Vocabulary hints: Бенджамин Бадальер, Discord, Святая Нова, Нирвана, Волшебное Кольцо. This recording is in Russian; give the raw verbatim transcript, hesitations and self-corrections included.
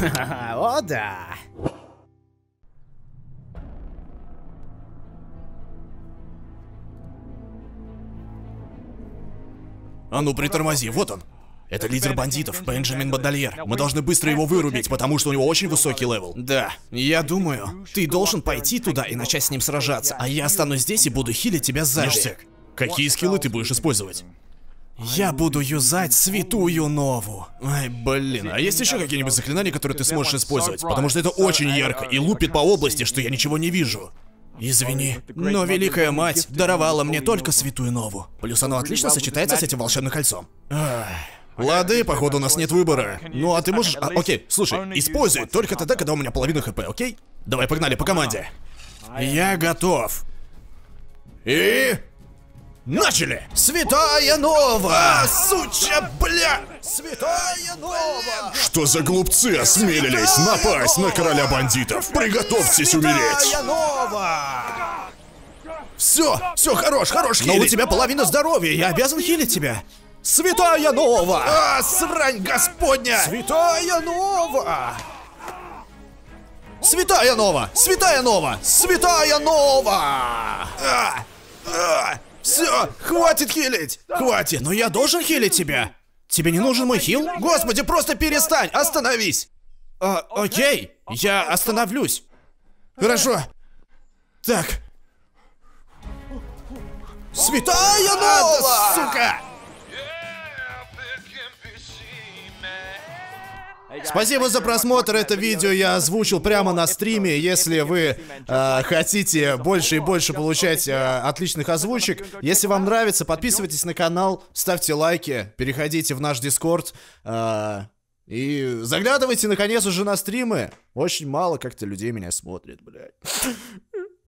О да! А ну притормози, вот он! Это лидер бандитов, Бенджамин Бадальер. Мы должны быстро его вырубить, потому что у него очень высокий левел. Да, я думаю, ты должен пойти туда и начать с ним сражаться, а я останусь здесь и буду хилить тебя сзади. Какие скиллы ты будешь использовать? Я буду юзать Святую Нову. Ай, блин, а есть еще какие-нибудь заклинания, которые ты сможешь использовать? Потому что это очень ярко и лупит по области, что я ничего не вижу. Извини, но Великая Мать даровала мне только Святую Нову. Плюс оно отлично сочетается с этим волшебным кольцом. Ах. Лады, походу у нас нет выбора. Ну а ты можешь... А, окей, слушай, используй только тогда, когда у меня половина хп, окей? Давай, погнали по команде. Я готов. И... Начали! Святая Нова! А, суча, бля! Святая Нова! Что за глупцы осмелились Святая напасть Нова! На короля бандитов? Приготовьтесь Святая умереть! Святая Нова! Все, все, хорош, хорош, хилить. Но у тебя половина здоровья, я обязан хилить тебя. Святая Нова! А, срань господня! Святая Нова! Святая Нова! Святая Нова! Святая Нова! А, а, все, хватит хилить! Хватит! Но я должен хилить тебя! Тебе не нужен мой хил? Господи, просто перестань! Остановись! А, окей, я остановлюсь. Хорошо. Так. Святая Нова! Сука! Спасибо за просмотр, это видео я озвучил прямо на стриме. Если вы э, хотите больше и больше получать э, отличных озвучек, если вам нравится, подписывайтесь на канал, ставьте лайки, переходите в наш Discord э, и заглядывайте наконец уже на стримы. Очень мало как-то людей меня смотрит, блядь.